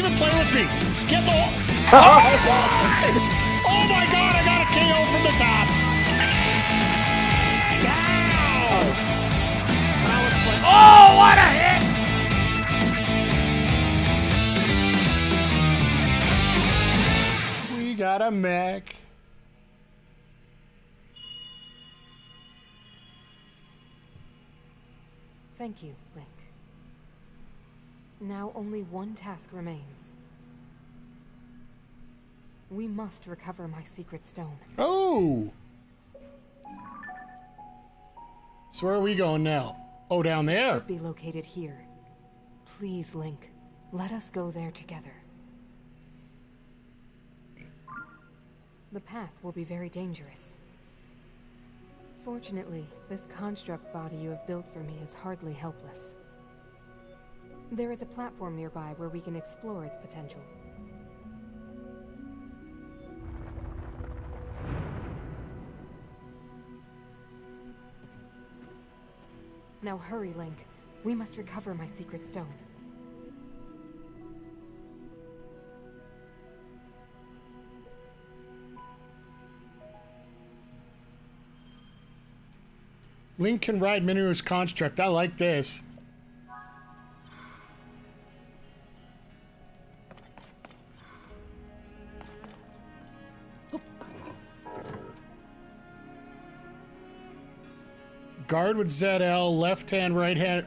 don't even play with me. Get the... Oh my god, I got a KO from the top. Ow! Oh, what a hit! We got a mech. Thank you, Link. Now only one task remains. We must recover my secret stone. Oh! So where are we going now? Oh, down there? It should be located here. Please, Link, let us go there together. The path will be very dangerous. Fortunately, this construct body you have built for me is hardly helpless. There is a platform nearby where we can explore its potential. Now hurry, Link. We must recover my secret stone. Link can ride Mineru's construct. I like this. Guard with ZL, left hand, right hand.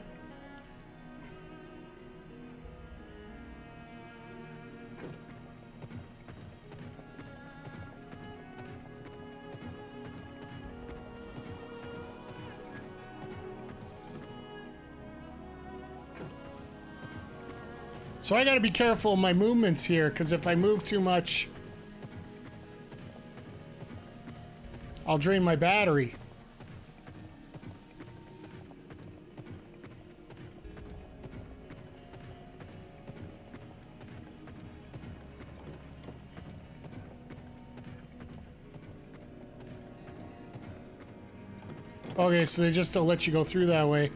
So I gotta be careful of my movements here, because if I move too much, I'll drain my battery. Okay, so they just don't let you go through that way.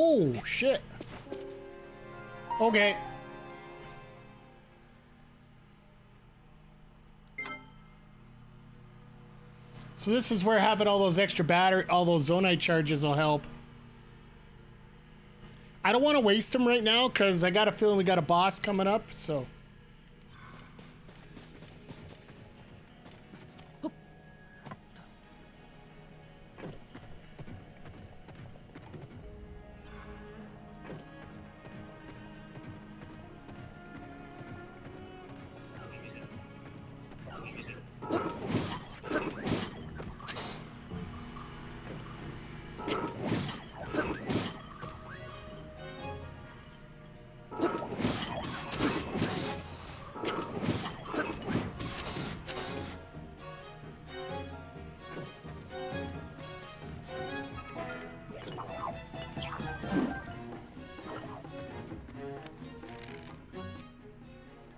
Oh, shit. Okay. So this is where having all those extra battery, all those Zonite charges will help. I don't want to waste them right now because I got a feeling we got a boss coming up, so.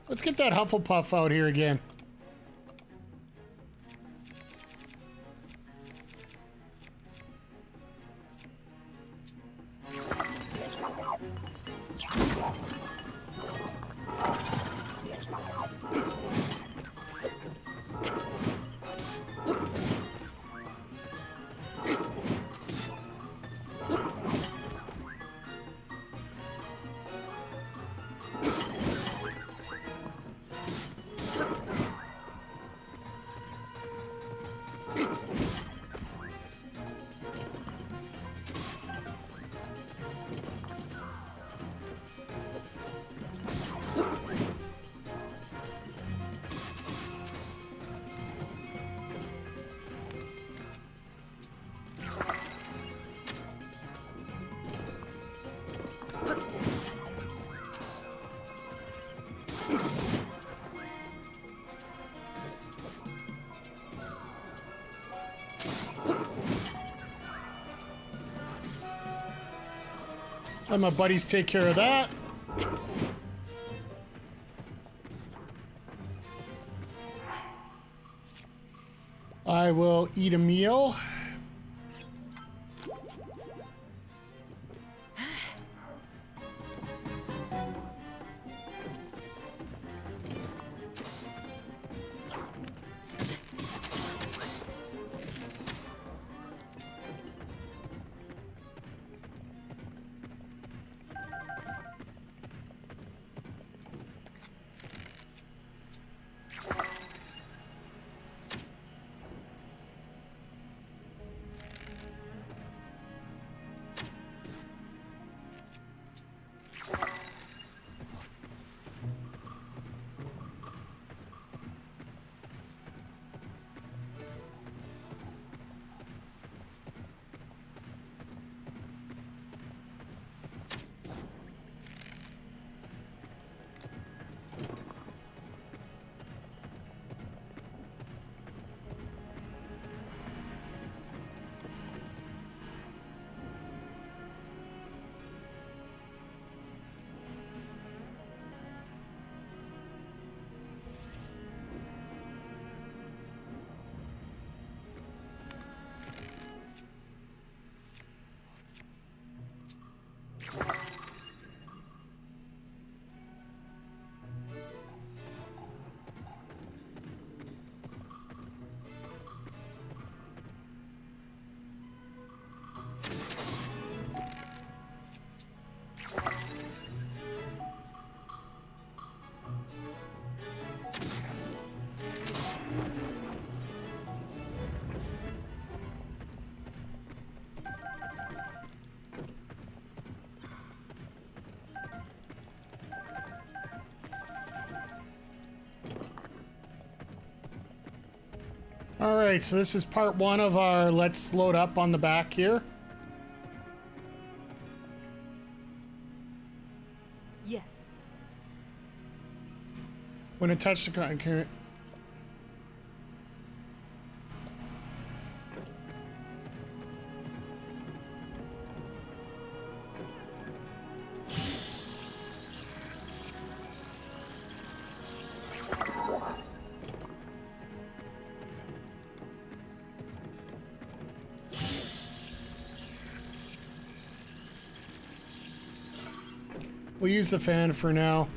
Let's get that Hufflepuff out here again. Let my buddies take care of that. I will eat a meal. All right, so this is part one of our let's load up on the back here. Yes. When it touched the cotton carrot. We'll use the fan for now.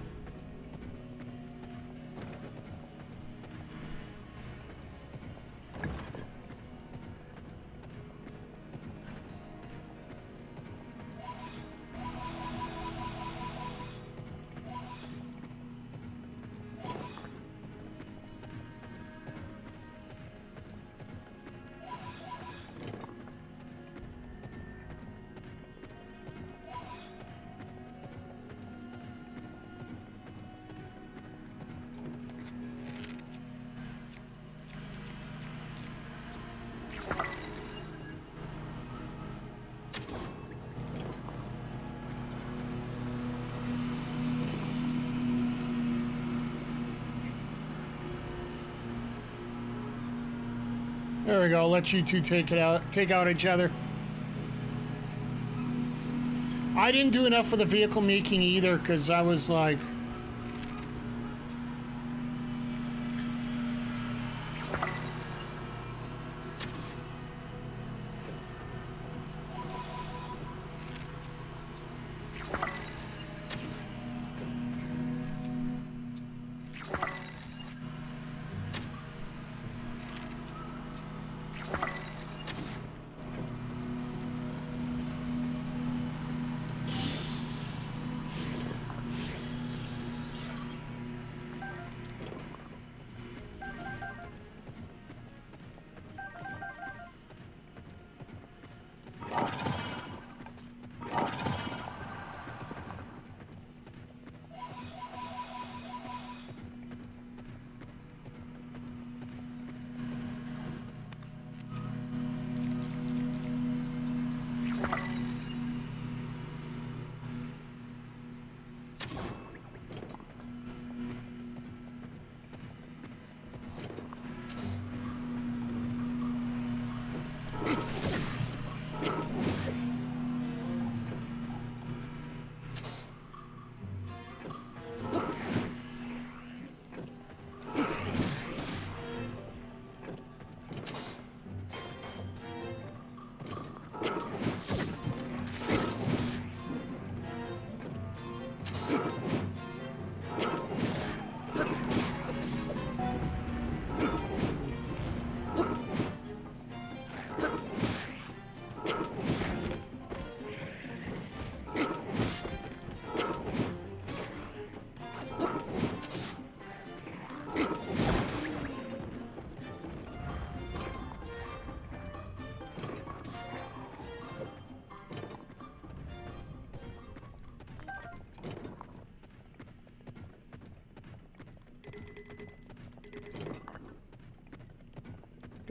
There we go. I'll let you two take out each other. I didn't do enough for the vehicle making either, because I was like,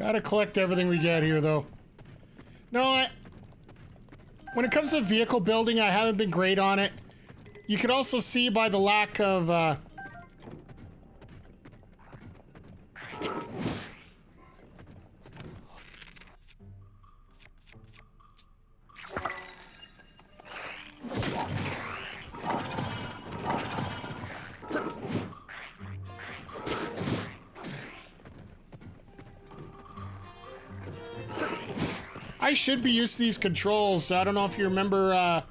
Gotta collect everything we get here, though. No, when it comes to vehicle building, I haven't been great on it. You could also see by the lack of, I should be used to these controls. I don't know if you remember,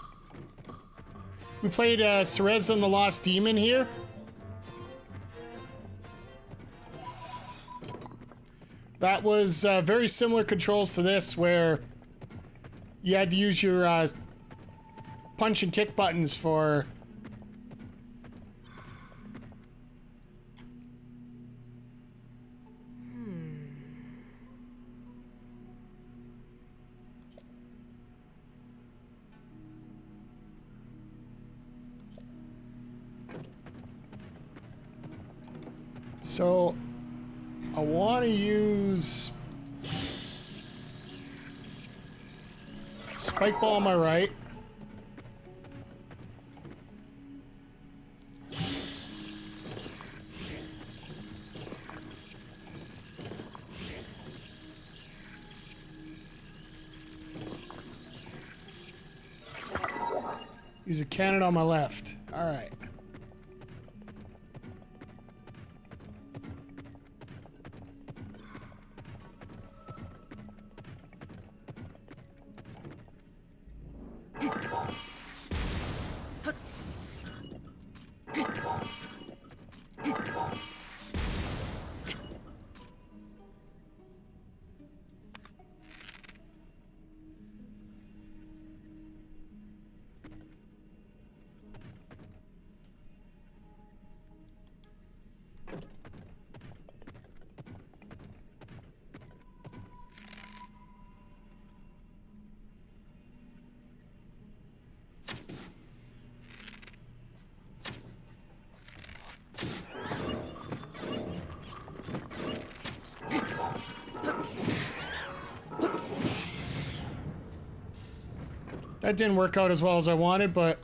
we played Cereza and the Lost Demon here. That was very similar controls to this, where you had to use your punch and kick buttons for... So, I want to use Spike Ball on my right. Use a cannon on my left. All right. That didn't work out as well as I wanted, but...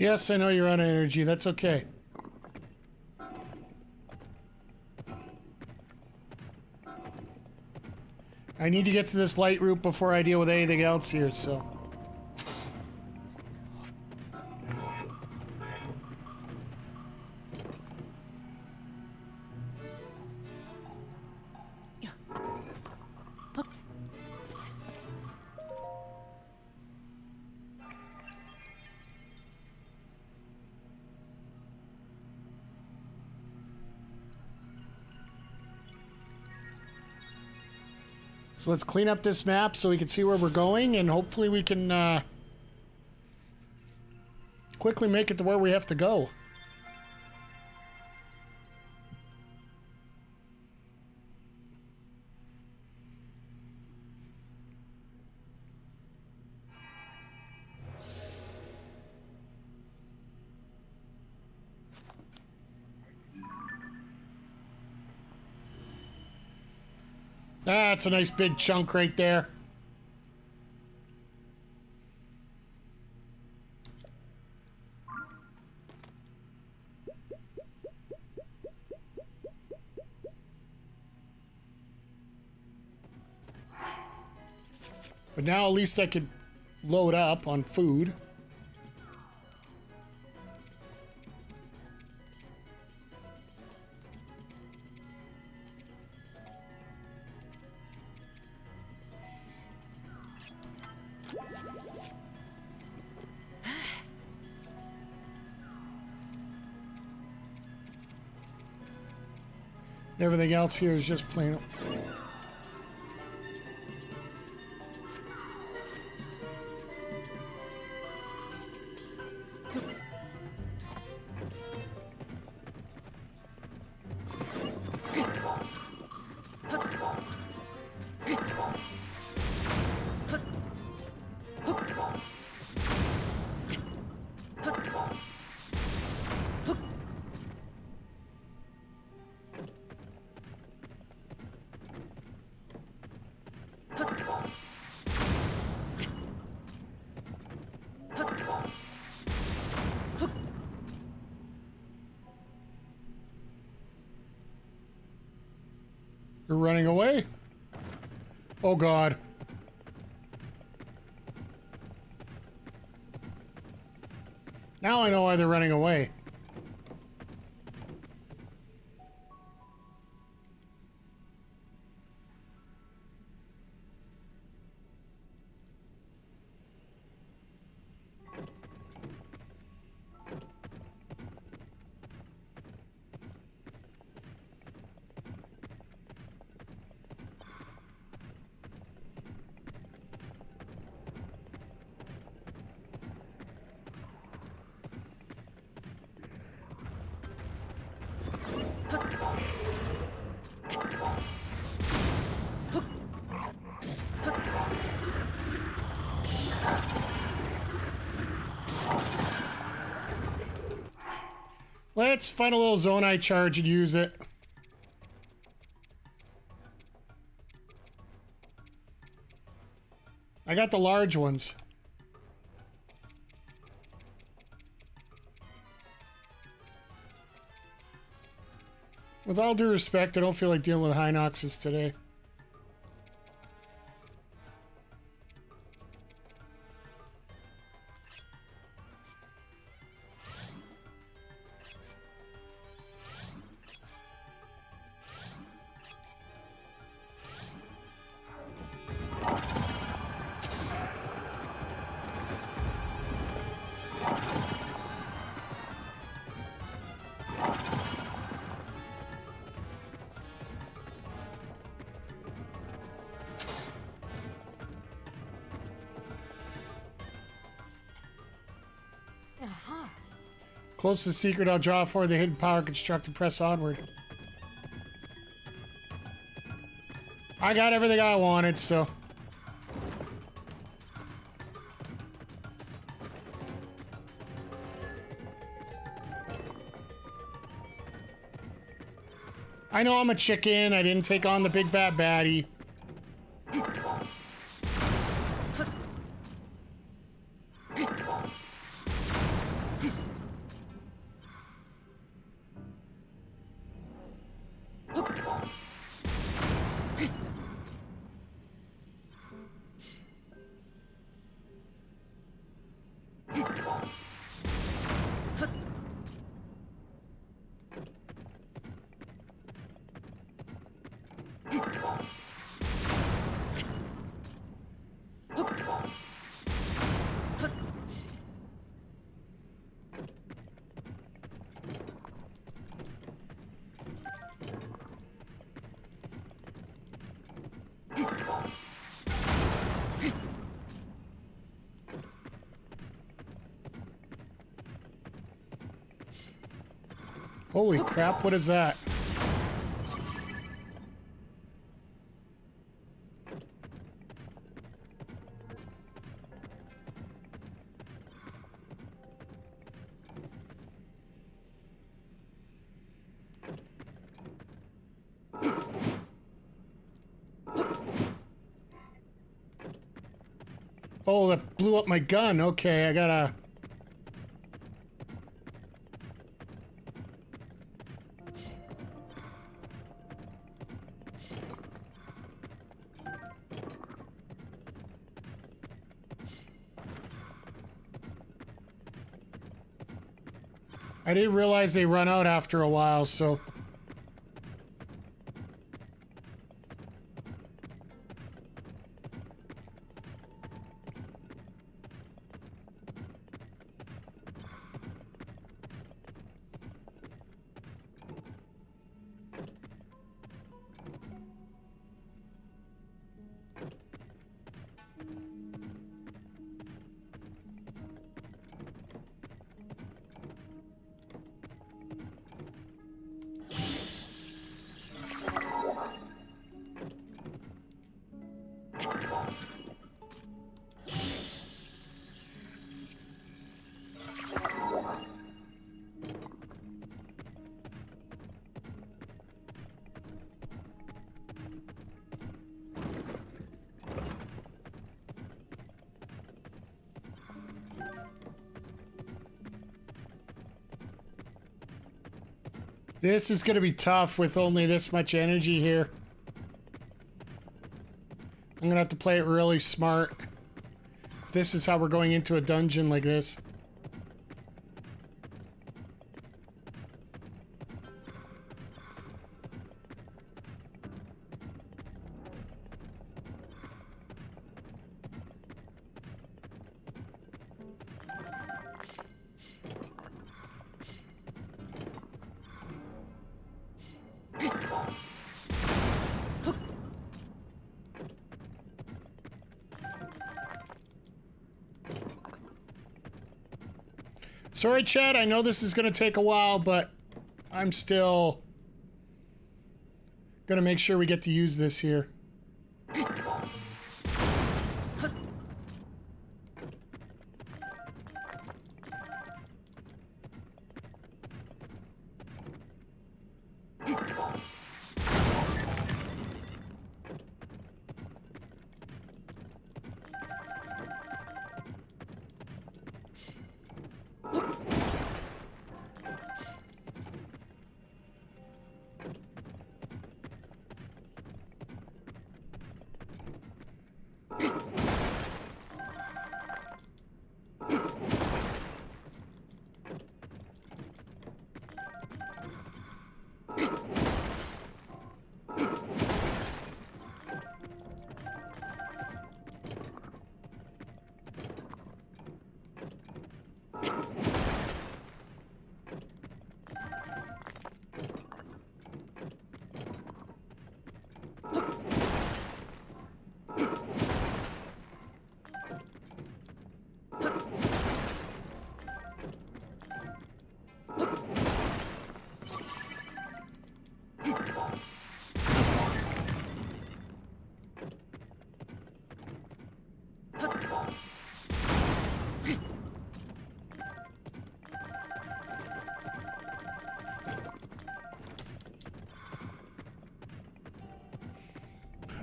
Yes, I know you're out of energy. That's okay. I need to get to this light route before I deal with anything else here, so... So let's clean up this map so we can see where we're going, and hopefully we can quickly make it to where we have to go. That's a nice big chunk right there. But now at least I could load up on food. Everything else here is just plain. You're running away? Oh God. Now I know why they're running away. Let's find a little Zonai charge and use it. I got the large ones. With all due respect, I don't feel like dealing with Hinoxes today. Close to the secret, I'll draw for the hidden power, construct, and press onward. I got everything I wanted, so. I know I'm a chicken, I didn't take on the big bad baddie. Holy crap, what is that? Oh, that blew up my gun. Okay, I gotta... I didn't realize they run out after a while, so... This is going to be tough with only this much energy here. I'm going to have to play it really smart. If this is how we're going into a dungeon like this. Sorry, Chad, I know this is going to take a while, but I'm still going to make sure we get to use this here.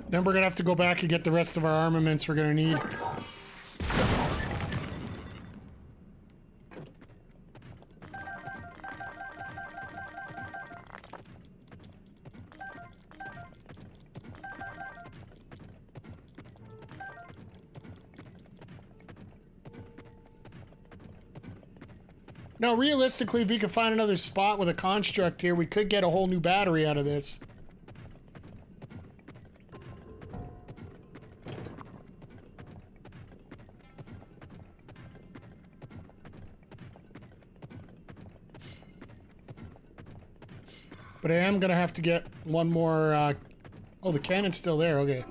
Then we're going to have to go back and get the rest of our armaments we're going to need. Now, realistically, if we could find another spot with a construct here, we could get a whole new battery out of this. But I am gonna have to get one more, oh, the cannon's still there, okay.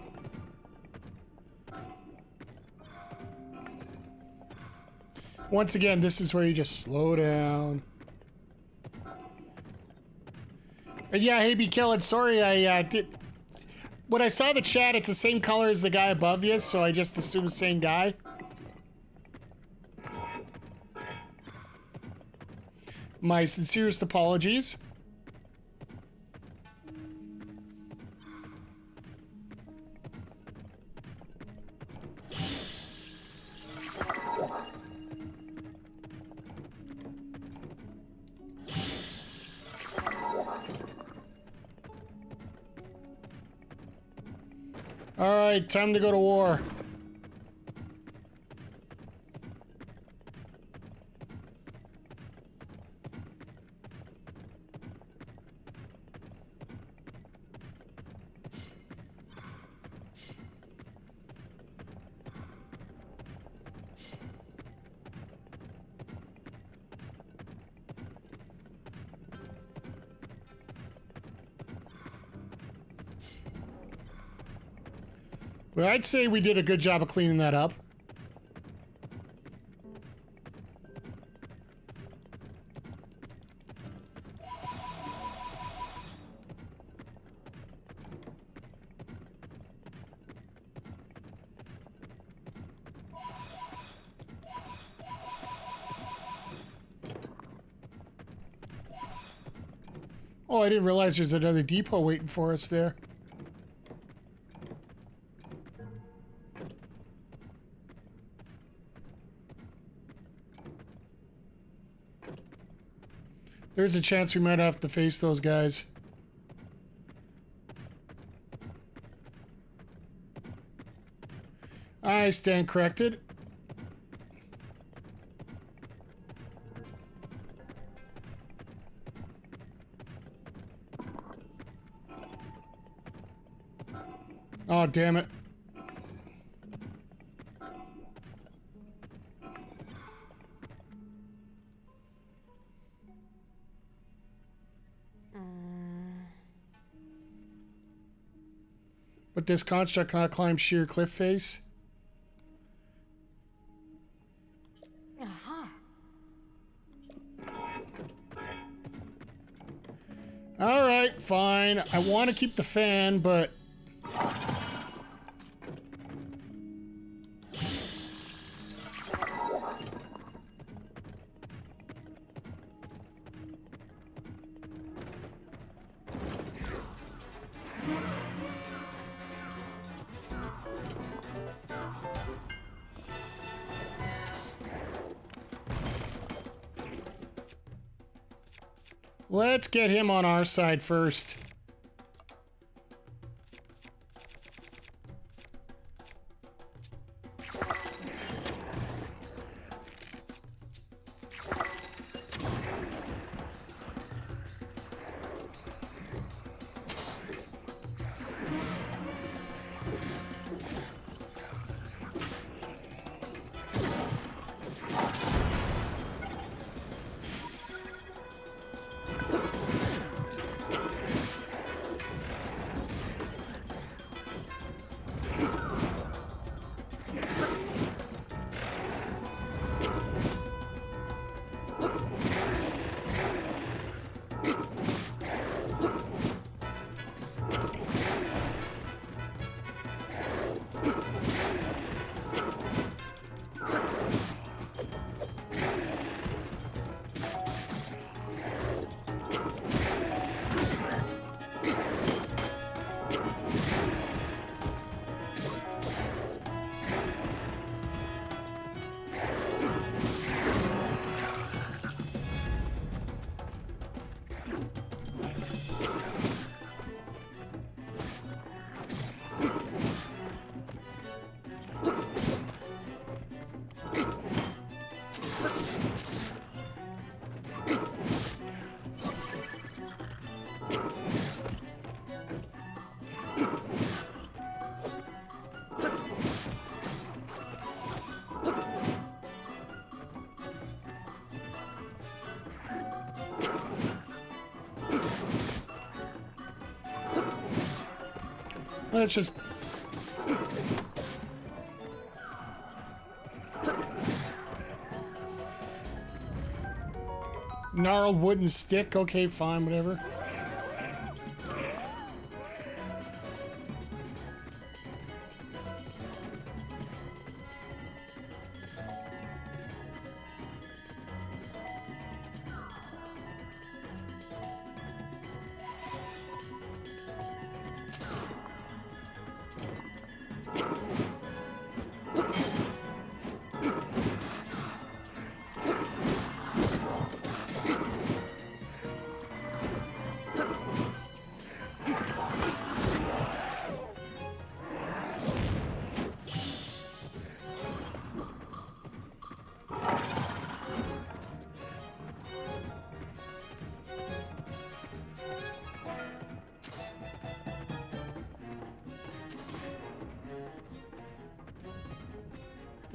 Once again, this is where you just slow down. But yeah, hey, be killing. Sorry, I did. When I saw the chat, it's the same color as the guy above you, so I just assumed same guy. My sincerest apologies. Alright, time to go to war. Well, I'd say we did a good job of cleaning that up. Oh, I didn't realize there's another depot waiting for us there. There's a chance we might have to face those guys. I stand corrected. Oh, damn it. This construct cannot climb sheer cliff face. All right, fine. I want to keep the fan, but let's get him on our side first. Let's just... gnarled wooden stick. Okay, fine, whatever.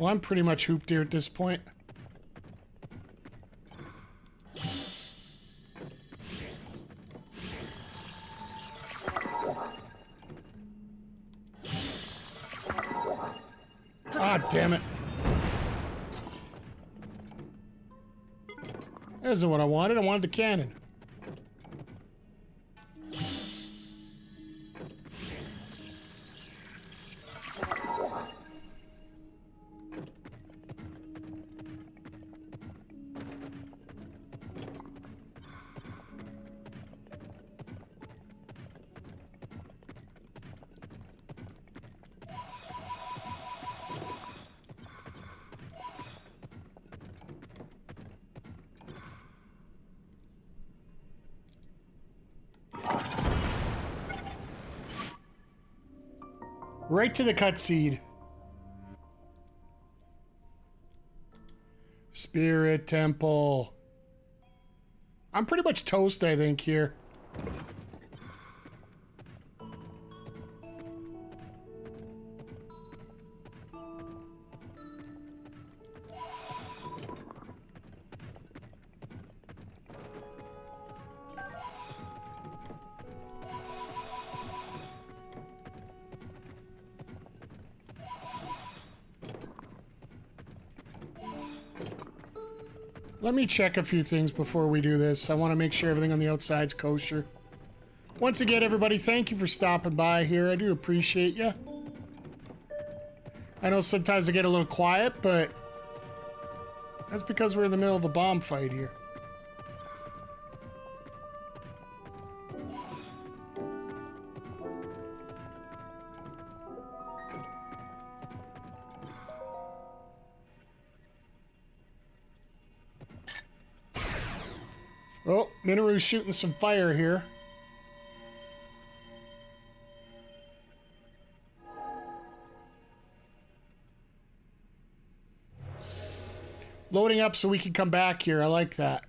Well, I'm pretty much hooped here at this point. Ah, damn it. That isn't what I wanted. I wanted the cannon. Right to the cutscene. Spirit Temple. I'm pretty much toast, I think, here. Let me check a few things before we do this. I want to make sure everything on the outside's kosher. Once again, everybody, thank you for stopping by here. I do appreciate you. I know sometimes I get a little quiet, but that's because we're in the middle of a bomb fight here. Oh, Mineru's shooting some fire here. Loading up so we can come back here. I like that.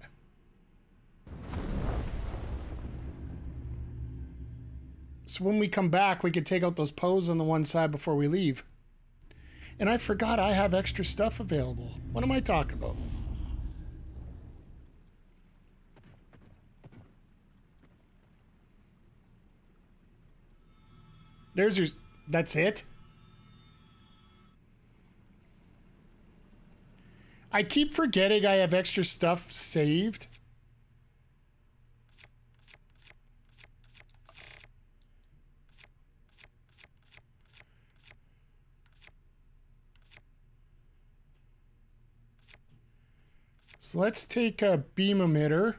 So when we come back, we can take out those poes on the one side before we leave. And I forgot I have extra stuff available. What am I talking about? There's your... That's it? I keep forgetting I have extra stuff saved. So let's take a beam emitter.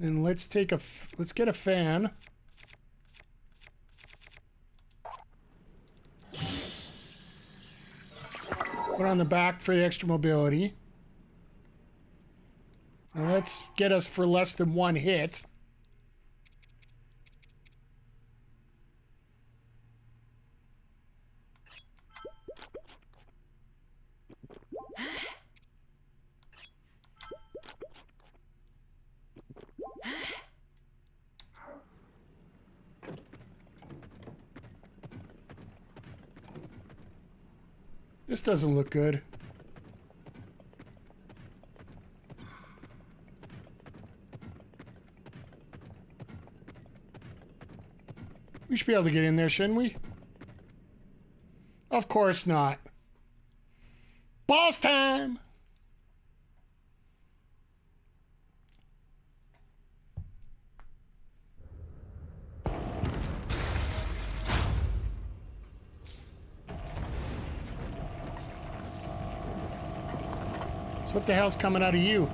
And let's take a, let's get a fan. Put on the back for the extra mobility. Now let's get us for less than one hit. This doesn't look good. We should be able to get in there, shouldn't we? Of course not. Boss time! What the hell's coming out of you?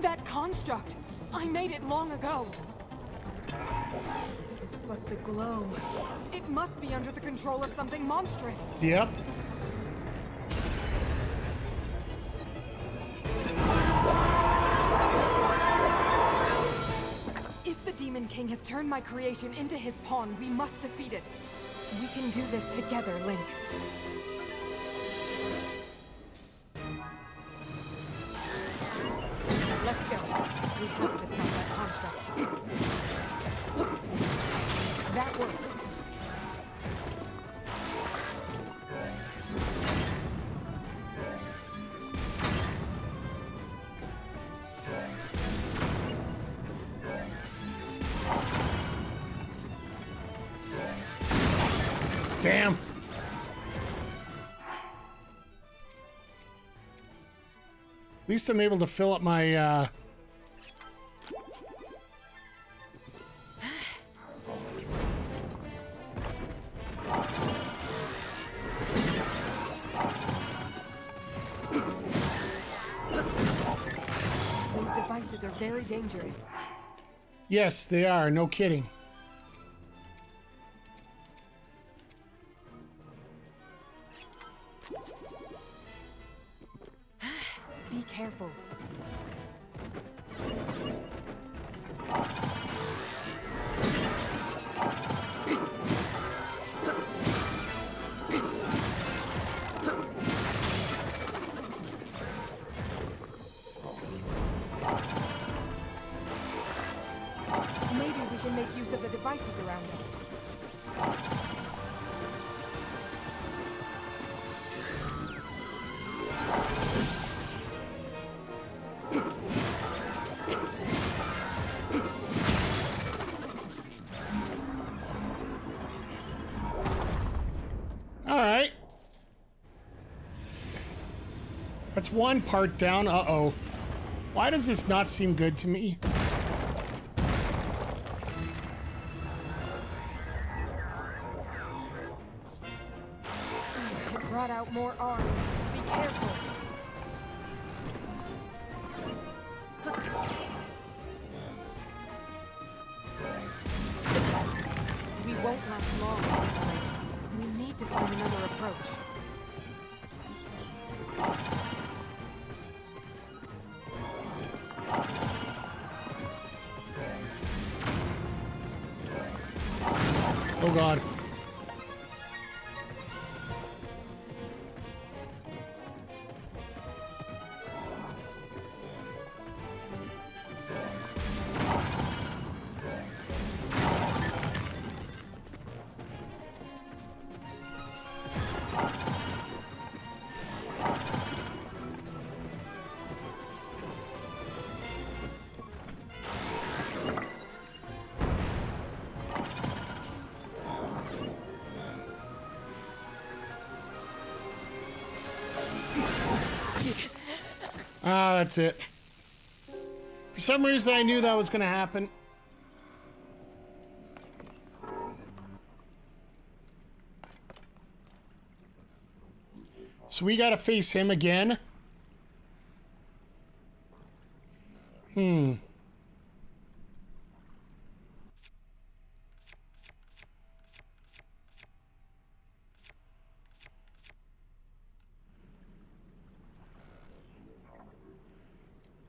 That construct! I made it long ago. But the glow... It must be under the control of something monstrous. Yep. Demon King has turned my creation into his pawn. We must defeat it. We can do this together, Link. Let's go. We have to stop that construct. That worked. Damn. At least I'm able to fill up my, These devices are very dangerous. Yes, they are. No kidding. That's one part down. Uh-oh. Why does this not seem good to me? It brought out more arms. Be careful. We won't last long this way. We need to find another approach. Oh God. That's it. For some reason, I knew that was gonna happen. So we gotta face him again.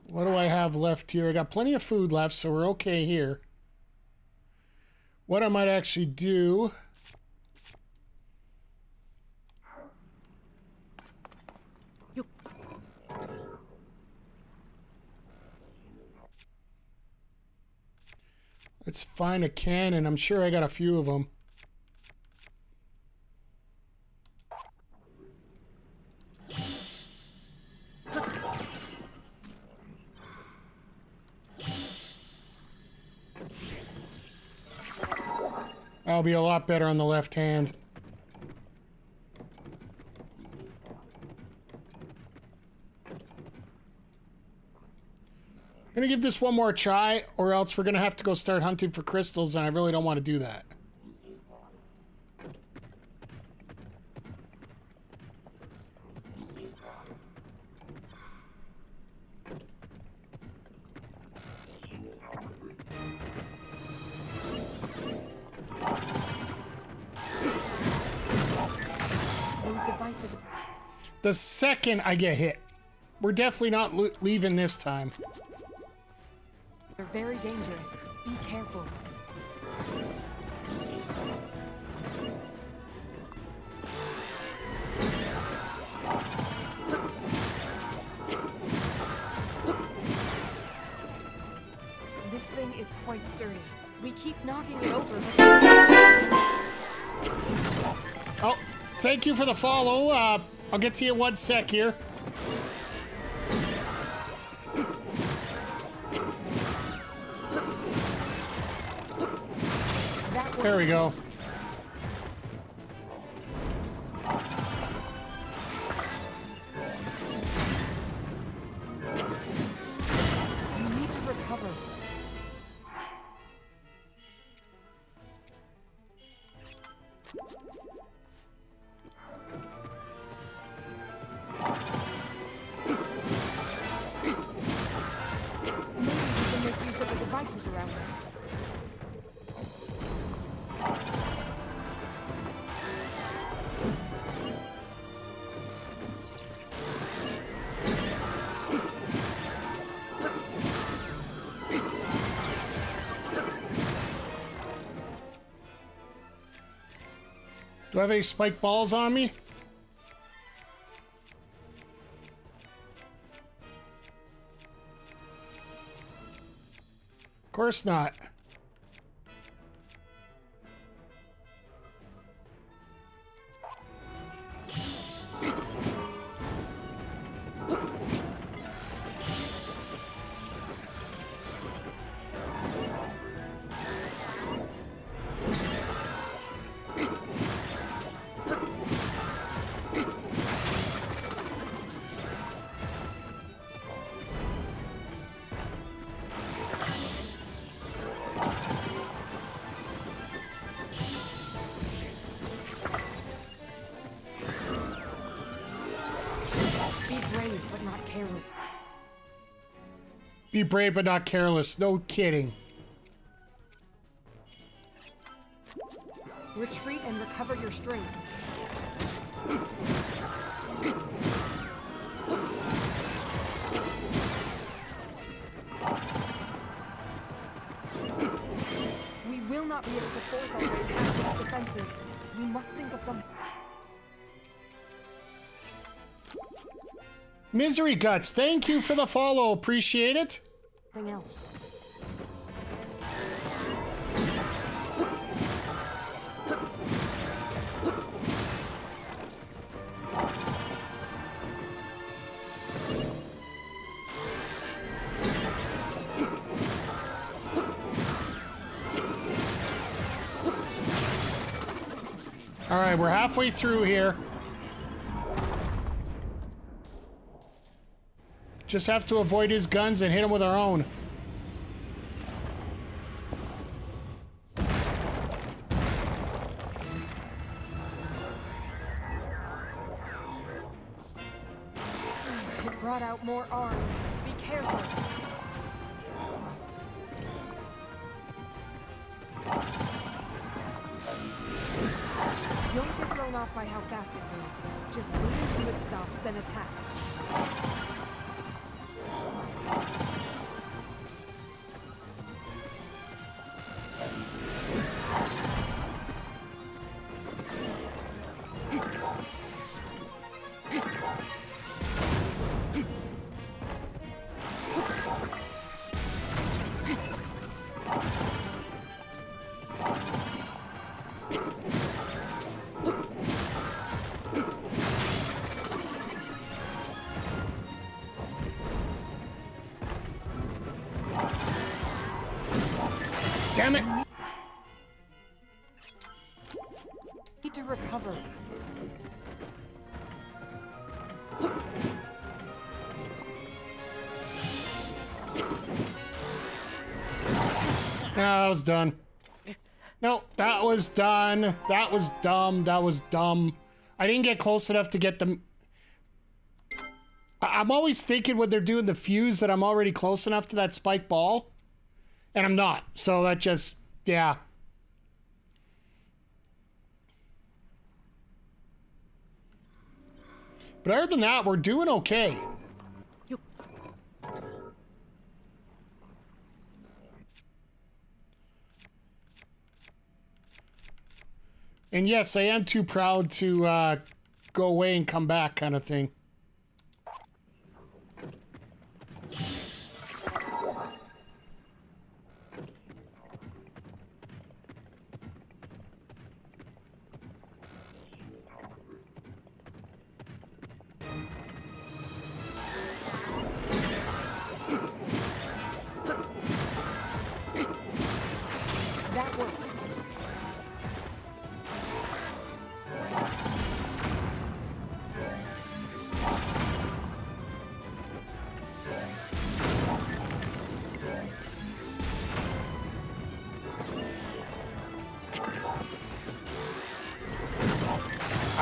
What do I have left here? I got plenty of food left, so we're okay here. What I might actually do... Let's find a cannon. I'm sure I got a few of them. I'll be a lot better on the left hand. I'm gonna give this one more try, or else we're gonna have to go start hunting for crystals, and I really don't want to do that. The second I get hit, we're definitely not leaving this time. They're very dangerous. Be careful. quite sturdy. We keep knocking it over. Oh, thank you for the follow. I'll get to you in one sec here. There we go. Do I have any spike balls on me? Of course not. Be brave but not careless. No kidding. Retreat and recover your strength. We will not be able to force our way past these defenses. We must think of some... Misery Guts, thank you for the follow. Appreciate it. Nothing else. All right, we're halfway through here. Just have to avoid his guns and hit him with our own. It brought out more arms. Be careful. Don't get thrown off by how fast it moves. Just wait until it stops, then attack. Damn it! Need to recover. That was done. No, that was done. That was dumb. That was dumb. I didn't get close enough to get them. I'm always thinking when they're doing the fuse that I'm already close enough to that spike ball. And I'm not, so that just, yeah. But other than that, we're doing okay. And yes, I am too proud to go away and come back kind of thing.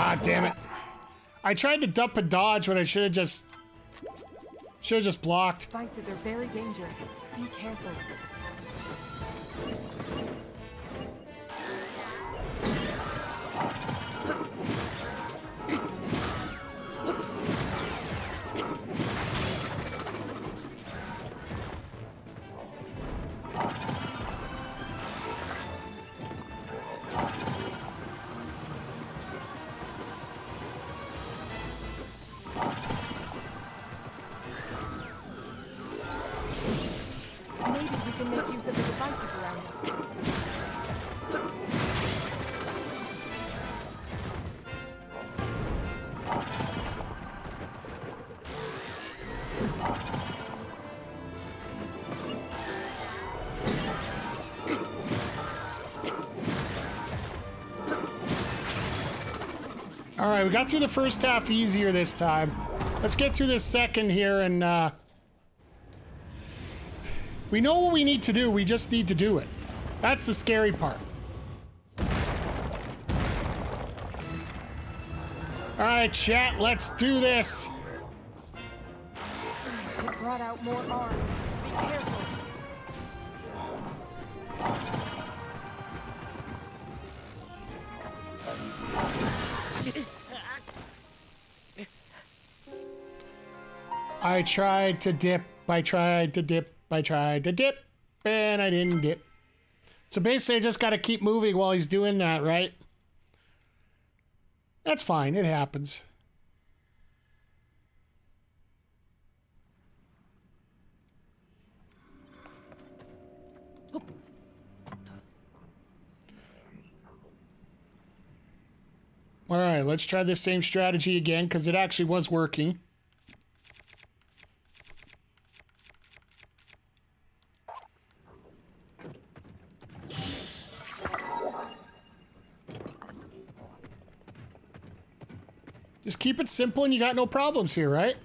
Ah, damn it. I tried to dump and dodge when I should have just blocked. Vices are very dangerous. Be careful. Alright, we got through the first half easier this time. Let's get through this second here and we know what we need to do, we just need to do it. That's the scary part. Alright, chat, let's do this. It brought out more arms. Be careful. I tried to dip, I tried to dip, I tried to dip, and I didn't dip. So basically I just gotta keep moving while he's doing that, right? That's fine, it happens. All right, let's try this same strategy again, because it actually was working. Just keep it simple and you got no problems here, right?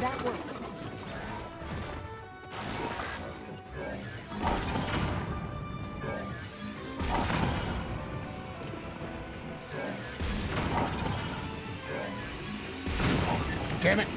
That worked. Damn it.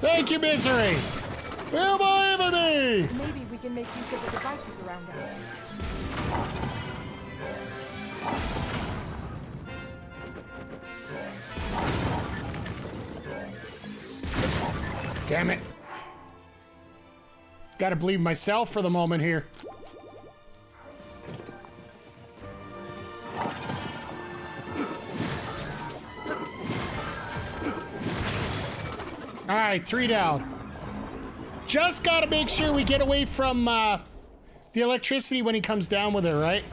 Thank you, misery! Will my enemy! Maybe we can make use of the devices around us. Damn it. Gotta believe myself for the moment here. All right, 3 down. Just gotta make sure we get away from the electricity when he comes down with her, right?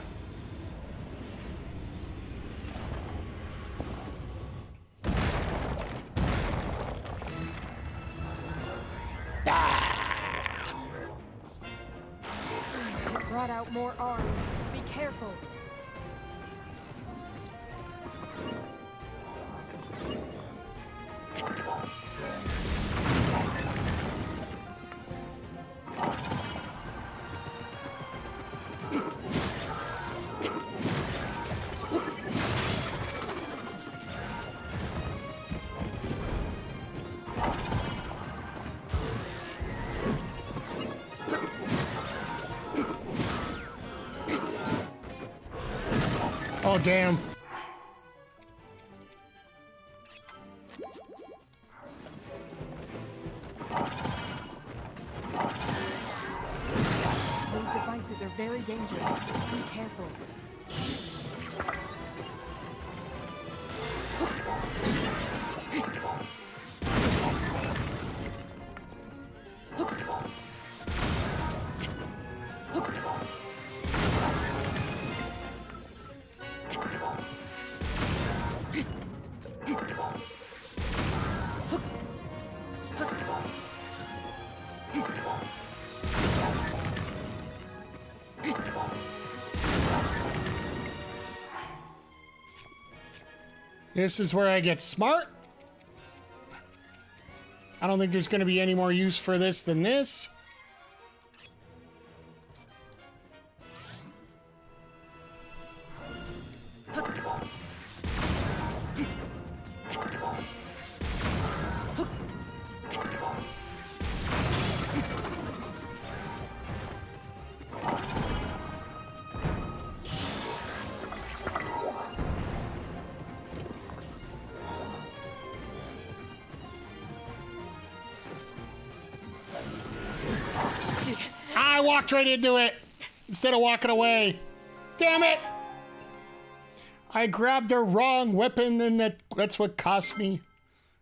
Ah! It brought out more arms. Be careful. Oh, damn. Those devices are very dangerous. dangerous. Be careful. This is where I get smart. I don't think there's going to be any more use for this than this. Right into it instead of walking away. Damn it! I grabbed the wrong weapon and that's what cost me.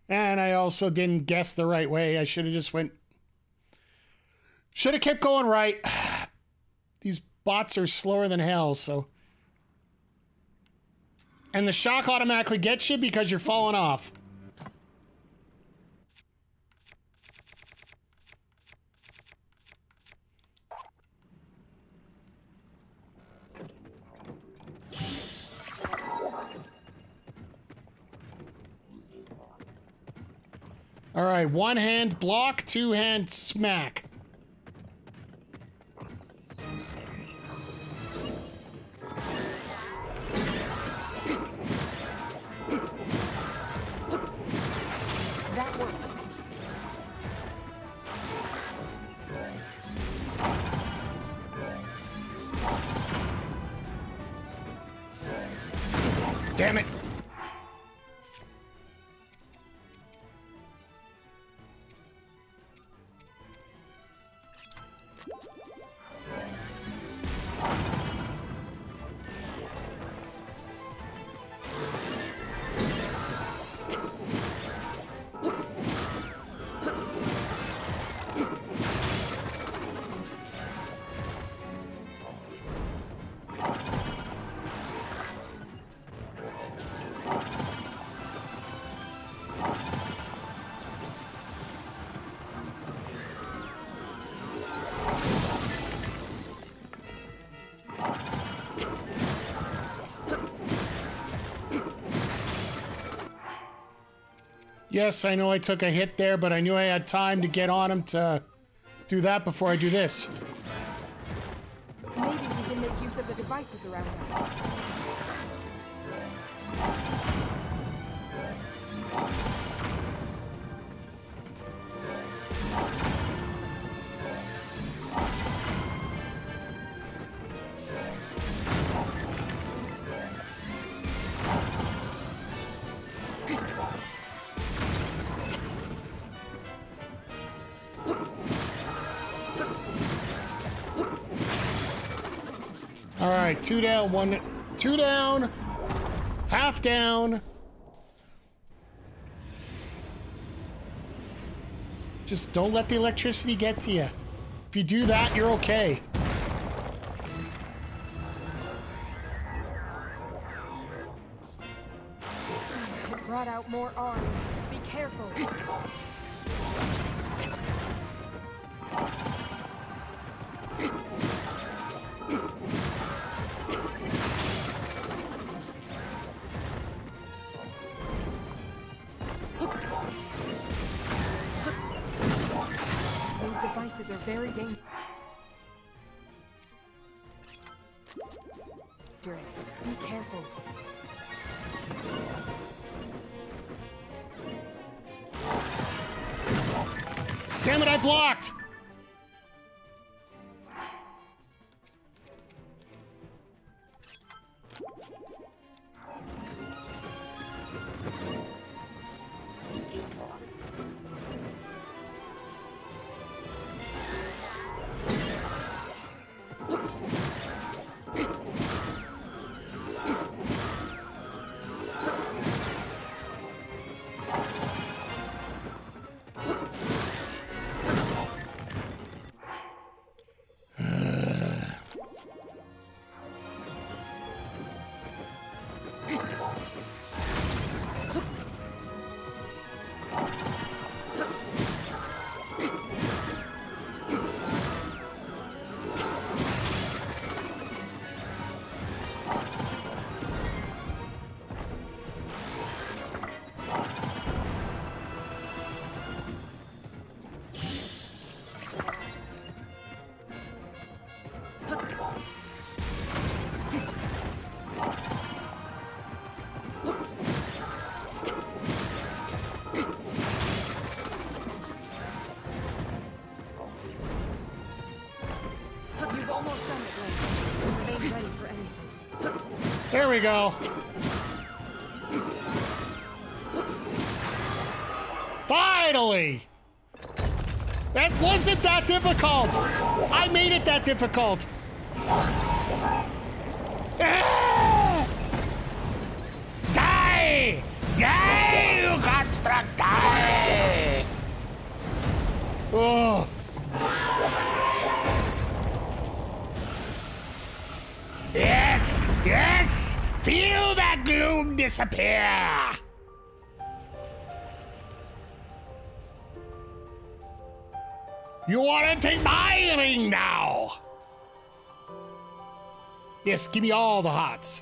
And I also didn't guess the right way. I should have just went. Should have kept going right. These bots are slower than hell, so. And the shock automatically gets you because you're falling off. All right, one hand block, two hand smack. That worked. Damn it. Yes, I know I took a hit there, but I knew I had time to get on him to do that before I do this. Maybe we can make use of the devices around us. Two down, one, two down, half down. Just don't let the electricity get to you. If you do that, you're okay. It brought out more arms. Be careful. Very dangerous. Be careful. Damn it, I blocked! There we go. Finally! That wasn't that difficult! I made it that difficult! Ah! Die! Die, you construct! Die! Oh. Yes! Yes! Feel that gloom disappear! You want to take my ring now! Yes, give me all the hearts.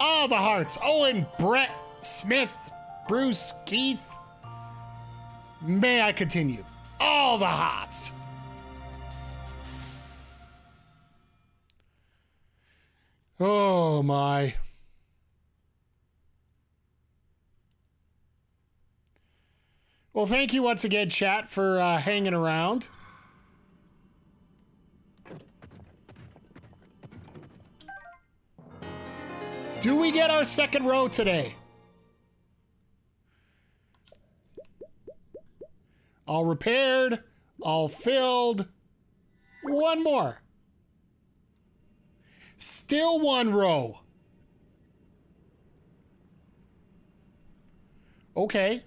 All the hearts. Owen, Brett, Smith, Bruce, Keith. May I continue? All the hearts. Oh my. Well, thank you once again, chat, for hanging around. Do we get our second row today? All repaired, all filled. One more. Still one row. Okay.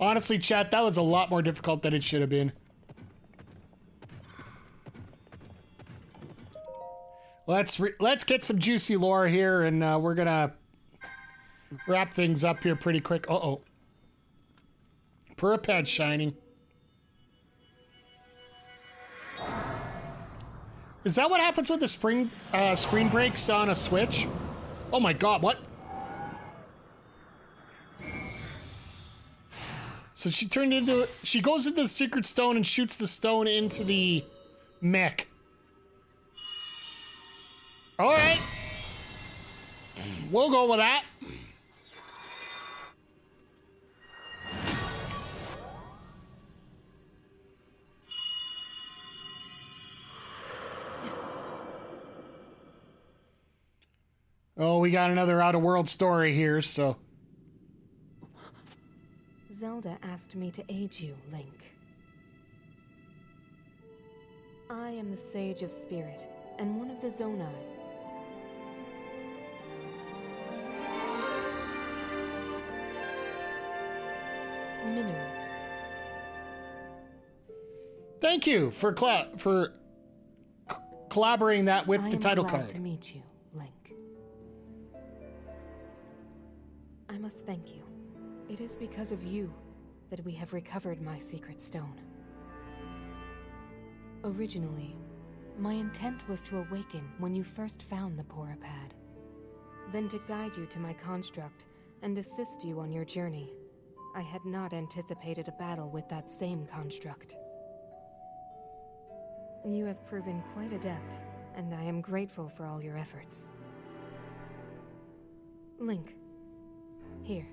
Honestly, chat, that was a lot more difficult than it should have been. Let's get some juicy lore here, and we're gonna wrap things up here pretty quick. Uh-oh. Purah Pad shining. Is that what happens when the spring screen breaks on a Switch? Oh my god, what? So she turned into... She goes into the secret stone and shoots the stone into the mech. Alright. We'll go with that. Oh, we got another out-of-world story here, so... Zelda asked me to aid you, Link. I am the Sage of Spirit, and one of the Zonai. Mineru. Thank you for collaborating that with the title card. I am glad to meet you. I must thank you. It is because of you that we have recovered my secret stone. Originally, my intent was to awaken when you first found the Purah Pad, then to guide you to my construct and assist you on your journey. I had not anticipated a battle with that same construct. You have proven quite adept, and I am grateful for all your efforts. Link. Here.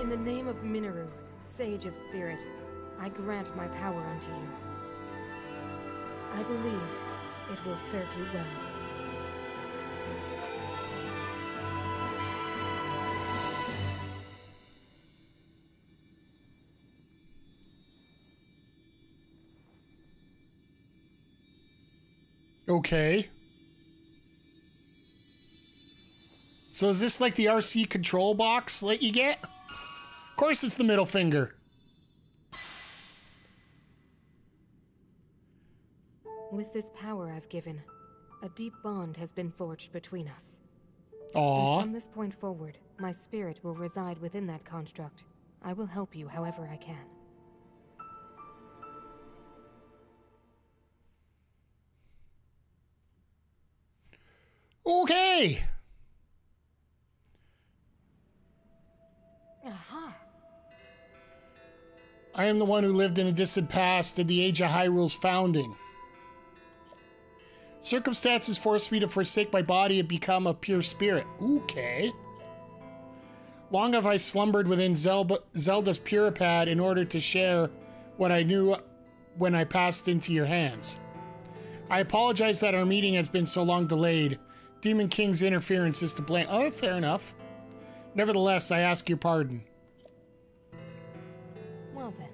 In the name of Mineru, Sage of Spirit, I grant my power unto you. I believe it will serve you well. Okay. So is this like the RC control box that you get? Of course it's the middle finger. With this power I've given, a deep bond has been forged between us. Aww. And from this point forward, my spirit will reside within that construct. I will help you however I can. Okay. Aha. I am the one who lived in a distant past at the age of Hyrule's founding. Circumstances forced me to forsake my body and become a pure spirit. Okay. Long have I slumbered within Zelda's Purah Pad in order to share what I knew when I passed into your hands. I apologize that our meeting has been so long delayed. Demon King's interference is to blame. Oh, fair enough. Nevertheless, I ask your pardon. Well then.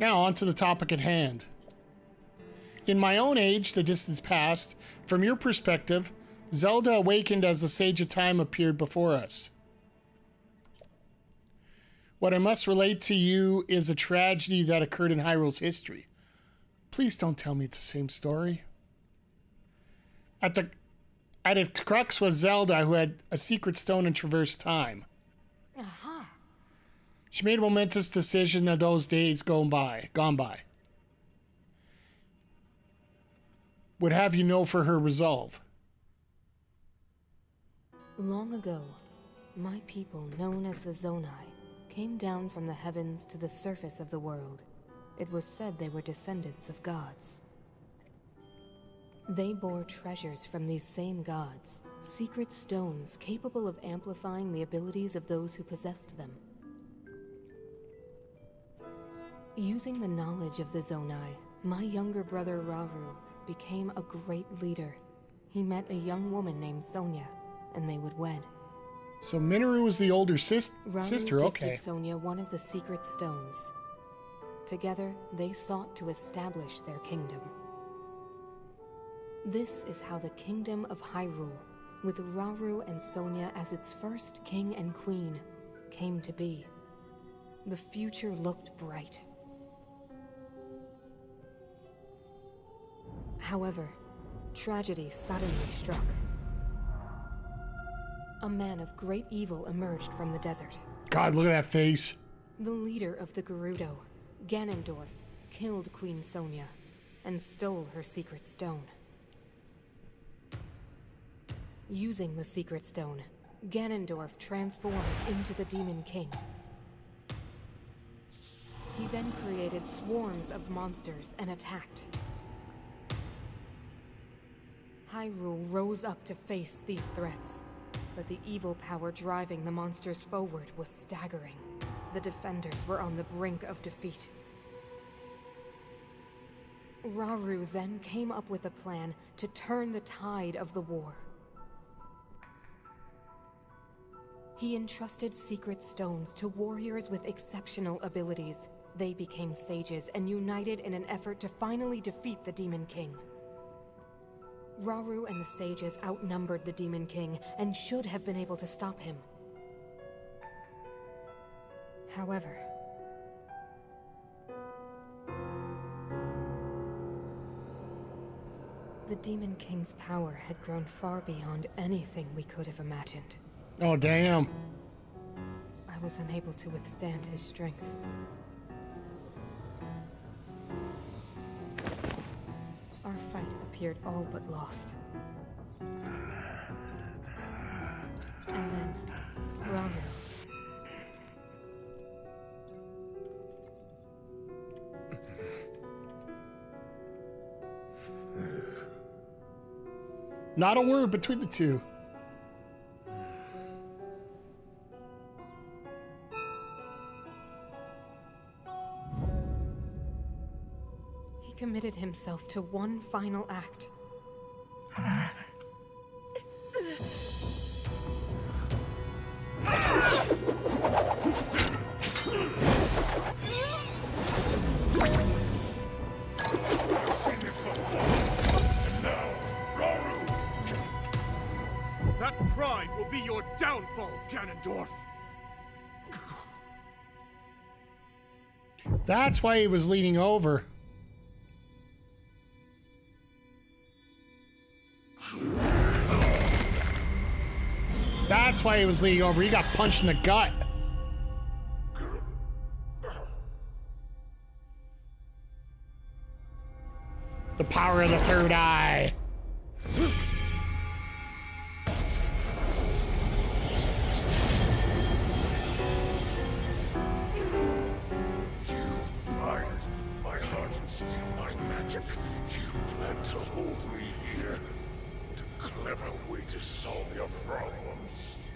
Now, on to the topic at hand. In my own age, the distance past, from your perspective, Zelda awakened as the Sage of Time appeared before us. What I must relate to you is a tragedy that occurred in Hyrule's history. Please don't tell me it's the same story. At its crux was Zelda, who had a secret stone and traversed time. Uh-huh. She made a momentous decision that those days gone by. Would have you know for her resolve. Long ago, my people, known as the Zonai, came down from the heavens to the surface of the world. It was said they were descendants of gods. They bore treasures from these same gods, secret stones capable of amplifying the abilities of those who possessed them. Using the knowledge of the Zonai, my younger brother Rauru became a great leader. He met a young woman named Sonya, and they would wed. So Mineru was the older sister, okay. Sonya one of the secret stones. Together, they sought to establish their kingdom. This is how the kingdom of Hyrule, with Rauru and Sonya as its first king and queen, came to be. The future looked bright. However, tragedy suddenly struck. A man of great evil emerged from the desert. God, look at that face. The leader of the Gerudo, Ganondorf, killed Queen Sonya and stole her secret stone. Using the secret stone, Ganondorf transformed into the Demon King. He then created swarms of monsters and attacked. Hyrule rose up to face these threats, but the evil power driving the monsters forward was staggering. The defenders were on the brink of defeat. Rauru then came up with a plan to turn the tide of the war. He entrusted secret stones to warriors with exceptional abilities. They became sages and united in an effort to finally defeat the Demon King. Rauru and the sages outnumbered the Demon King and should have been able to stop him. However, the Demon King's power had grown far beyond anything we could have imagined. Oh, damn. I was unable to withstand his strength. Our fight appeared all but lost. And then, Rauru. Not a word between the two. Committed himself to one final act. And now, Rauru. That pride will be your downfall, Ganondorf. That's why he was leaning over. That's why he was leaning over. He got punched in the gut. The power of the third eye.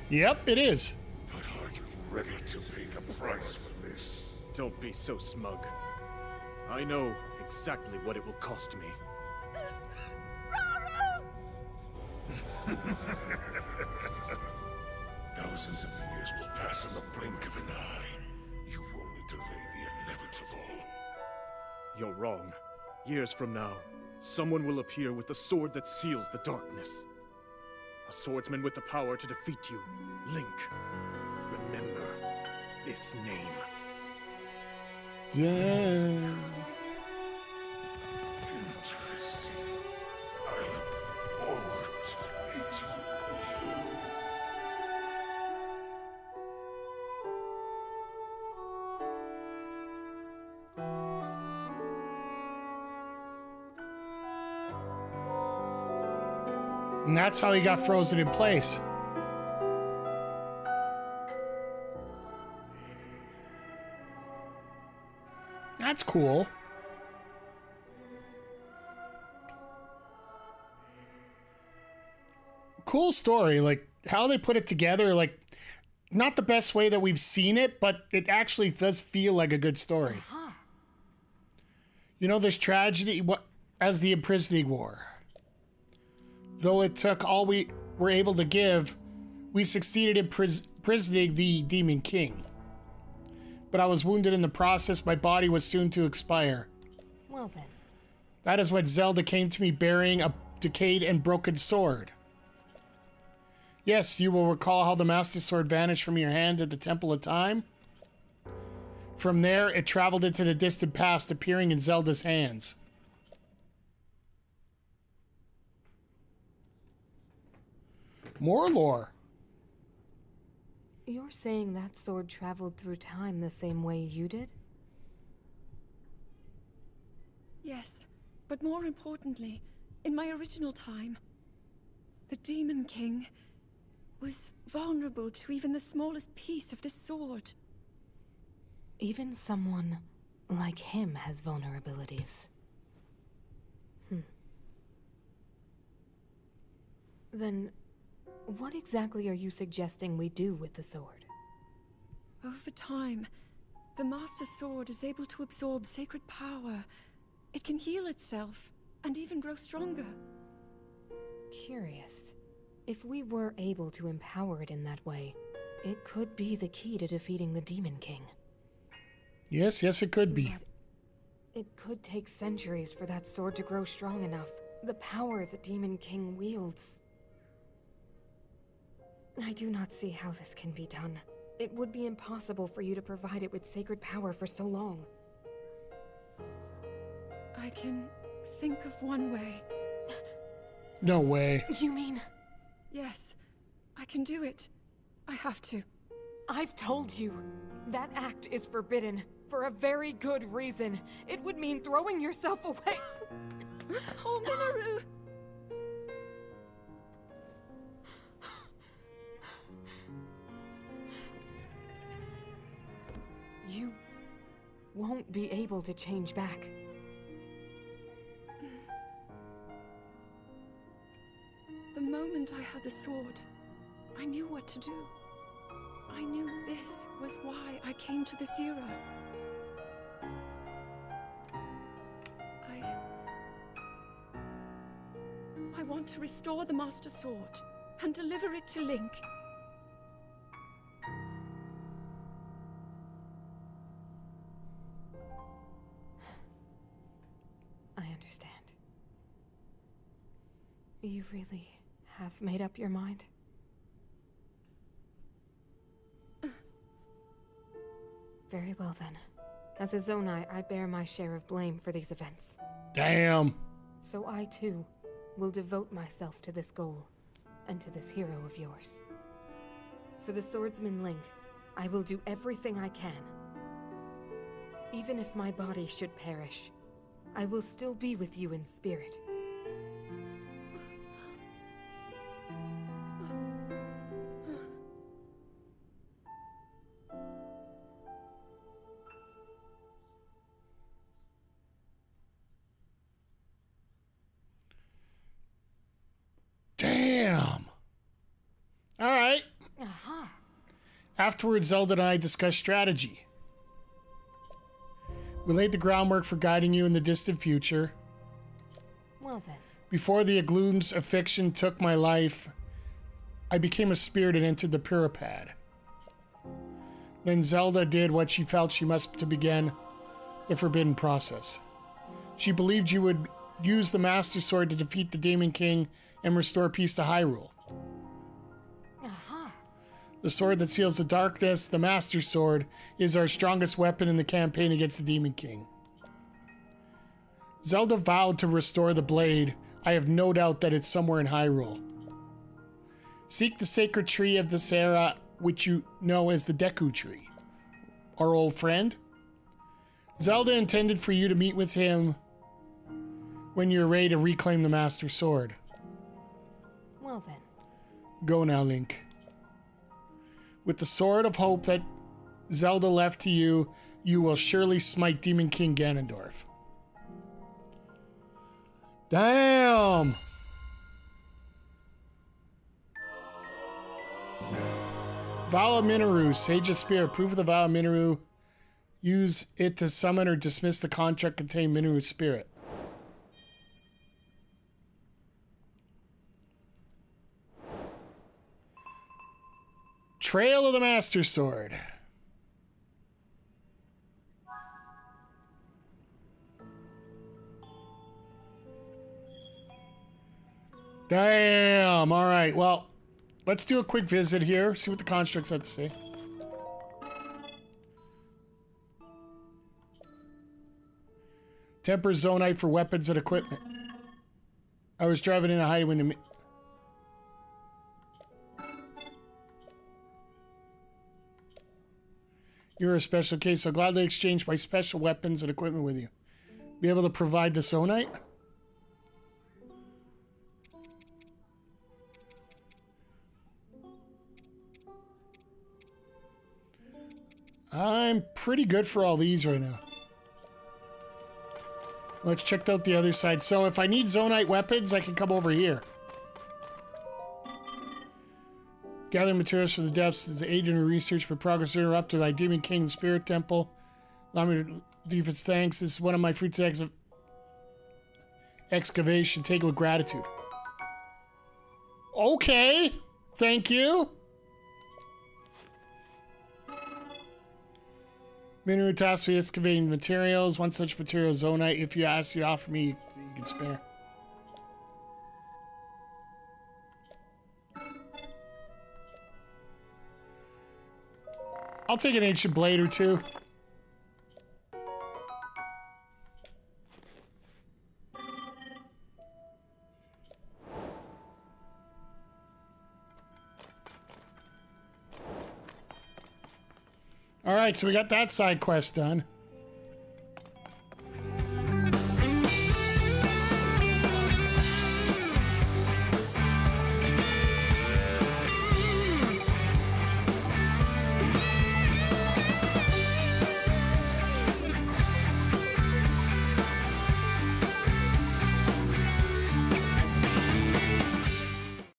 Yep, it is. But are you ready to pay the price for this? Don't be so smug. I know exactly what it will cost me. Rauru! Thousands of years will pass in the blink of an eye. You only delay the inevitable. You're wrong. Years from now, someone will appear with the sword that seals the darkness. A swordsman with the power to defeat you, Link. Remember this name. Damn. Interesting. I look forward to meeting you. And that's how he got frozen in place. That's cool. Cool story, like how they put it together, like not the best way that we've seen it, but it actually does feel like a good story. Uh-huh. You know, there's tragedy as the imprisoning war. Though it took all we were able to give, we succeeded in imprisoning the Demon King. But I was wounded in the process. My body was soon to expire. Well then. That is when Zelda came to me bearing a decayed and broken sword. Yes, you will recall how the Master Sword vanished from your hand at the Temple of Time. From there, it traveled into the distant past, appearing in Zelda's hands. More lore. You're saying that sword traveled through time the same way you did? Yes, but more importantly, in my original time, the Demon King was vulnerable to even the smallest piece of this sword. Even someone like him has vulnerabilities. Then what exactly are you suggesting we do with the sword? Over time, the Master Sword is able to absorb sacred power. It can heal itself, and even grow stronger. Curious. If we were able to empower it in that way, it could be the key to defeating the Demon King. Yes, yes, it could be. But it could take centuries for that sword to grow strong enough. The power the Demon King wields... I do not see how this can be done. It would be impossible for you to provide it with sacred power for so long. I can think of one way. No way. You mean? Yes, I can do it. I have to. I've told you. That act is forbidden for a very good reason. It would mean throwing yourself away. Oh, Mineru! You won't be able to change back. The moment I had the sword, I knew what to do. I knew this was why I came to this era. I want to restore the Master Sword and deliver it to Link. You really have made up your mind? Very well then. As a Zonai, I bear my share of blame for these events. Damn. So I too will devote myself to this goal and to this hero of yours. For the swordsman Link, I will do everything I can. Even if my body should perish, I will still be with you in spirit. Damn! All right. Uh-huh. Afterwards, Zelda and I discussed strategy. We laid the groundwork for guiding you in the distant future. Well then. Before the glooms of fiction took my life, I became a spirit and entered the Purah Pad. Then Zelda did what she felt she must to begin the forbidden process. She believed you would use the Master Sword to defeat the Demon King and restore peace to Hyrule. The sword that seals the darkness, the Master Sword, is our strongest weapon in the campaign against the Demon King. Zelda vowed to restore the blade. I have no doubt that it's somewhere in Hyrule. Seek the sacred tree of the Cereza, which you know as the Deku Tree. Our old friend. Zelda intended for you to meet with him when you're ready to reclaim the Master Sword. Well then. Go now, Link. With the sword of hope that Zelda left to you, you will surely smite Demon King Ganondorf. Damn! Vow of Mineru, Sage of Spirit. Proof of the Vow of Mineru. Use it to summon or dismiss the contract containing Mineru's spirit. Trail of the Master Sword. Damn. All right. Well, let's do a quick visit here. See what the constructs have to say. Temper Zonite for weapons and equipment. I was driving in a highway when the... You're a special case. I'll gladly exchange my special weapons and equipment with you. Be able to provide the Zonite? I'm pretty good for all these right now. Let's check out the other side. So if I need Zonite weapons, I can come over here. Gathering materials for the depths is aid in research, but progress interrupted by Demon King and Spirit Temple. Allow me to leave its thanks. This is one of my fruits of excavation. Take it with gratitude. Okay. Thank you. Mineru task for excavating materials. One such material is Zonite. If you ask, you offer me, you can spare. I'll take an ancient blade or two. All right, so we got that side quest done.